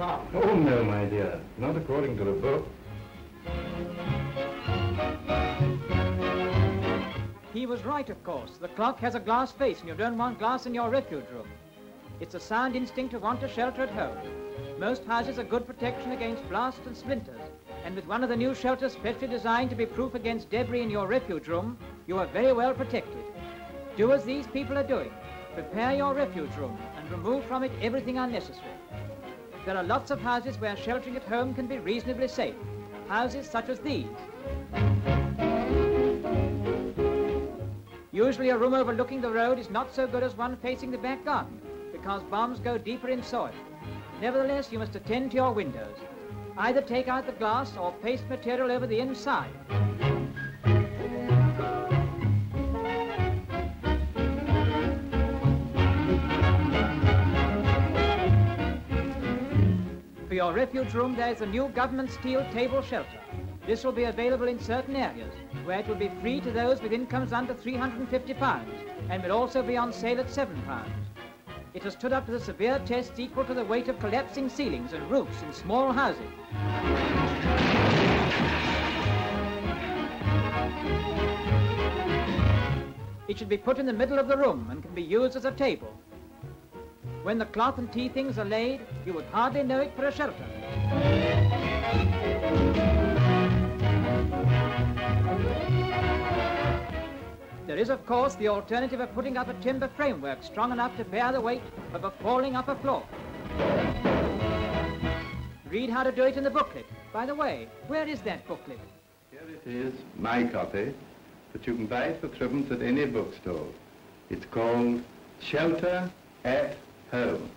top. Oh, no, my dear. Not according to the book. He was right, of course. The clock has a glass face, and you don't want glass in your refuge room. It's a sound instinct to want a shelter at home. Most houses are good protection against blasts and splinters, and with one of the new shelters specially designed to be proof against debris in your refuge room, you are very well protected. Do as these people are doing. Prepare your refuge room and remove from it everything unnecessary. There are lots of houses where sheltering at home can be reasonably safe. Houses such as these. Usually a room overlooking the road is not so good as one facing the back garden, because bombs go deeper in soil. Nevertheless, you must attend to your windows. Either take out the glass or paste material over the inside. For your refuge room, there is a new government steel table shelter. This will be available in certain areas, where it will be free to those with incomes under £350, and will also be on sale at £7. It has stood up to the severe tests equal to the weight of collapsing ceilings and roofs in small houses. It should be put in the middle of the room and can be used as a table. When the cloth and tea things are laid, you would hardly know it for a shelter. There is, of course, the alternative of putting up a timber framework strong enough to bear the weight of a falling upper floor. Read how to do it in the booklet. By the way, where is that booklet? Here it is, my copy, but you can buy it for £3 at any bookstore. It's called Shelter at Home.